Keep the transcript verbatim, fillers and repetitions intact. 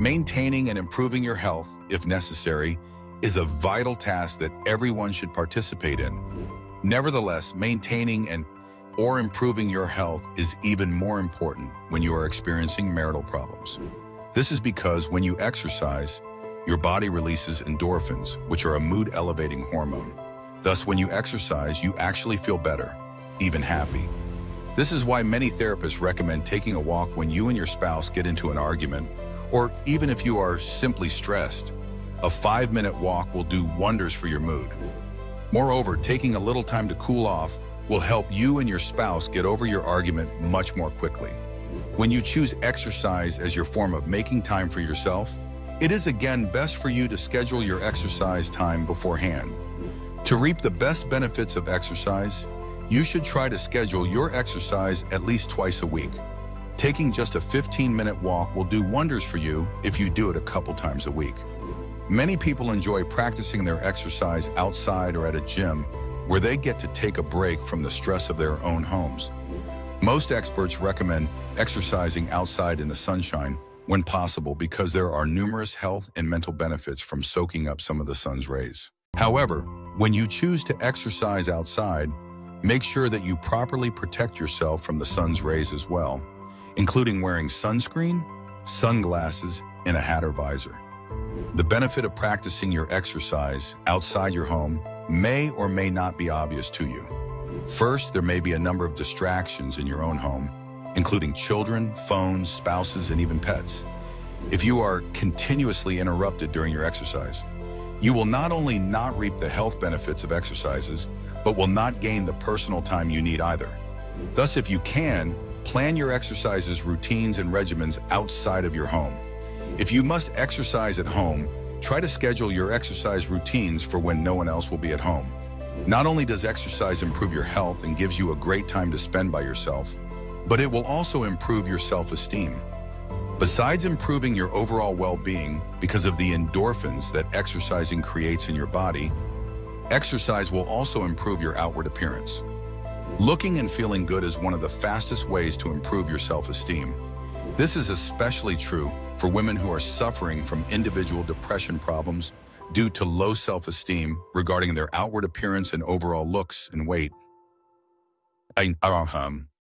Maintaining and improving your health, if necessary, is a vital task that everyone should participate in. Nevertheless, maintaining and or improving your health is even more important when you are experiencing marital problems. This is because when you exercise, your body releases endorphins, which are a mood-elevating hormone. Thus, when you exercise, you actually feel better, even happy. This is why many therapists recommend taking a walk when you and your spouse get into an argument, or even if you are simply stressed. A five-minute walk will do wonders for your mood. Moreover, taking a little time to cool off will help you and your spouse get over your argument much more quickly. When you choose exercise as your form of making time for yourself, it is again best for you to schedule your exercise time beforehand. To reap the best benefits of exercise, you should try to schedule your exercise at least twice a week. Taking just a fifteen-minute walk will do wonders for you if you do it a couple times a week. Many people enjoy practicing their exercise outside or at a gym, where they get to take a break from the stress of their own homes. Most experts recommend exercising outside in the sunshine when possible because there are numerous health and mental benefits from soaking up some of the sun's rays. However, when you choose to exercise outside, make sure that you properly protect yourself from the sun's rays as well, including wearing sunscreen, sunglasses, and a hat or visor. The benefit of practicing your exercise outside your home may or may not be obvious to you. First, there may be a number of distractions in your own home, including children, phones, spouses, and even pets. If you are continuously interrupted during your exercise, you will not only not reap the health benefits of exercises, but will not gain the personal time you need either. Thus, if you can, plan your exercises, routines, and regimens outside of your home. If you must exercise at home, try to schedule your exercise routines for when no one else will be at home. Not only does exercise improve your health and gives you a great time to spend by yourself, but it will also improve your self-esteem. Besides improving your overall well-being because of the endorphins that exercising creates in your body, exercise will also improve your outward appearance. Looking and feeling good is one of the fastest ways to improve your self-esteem. This is especially true for women who are suffering from individual depression problems due to low self-esteem regarding their outward appearance and overall looks and weight. I, um,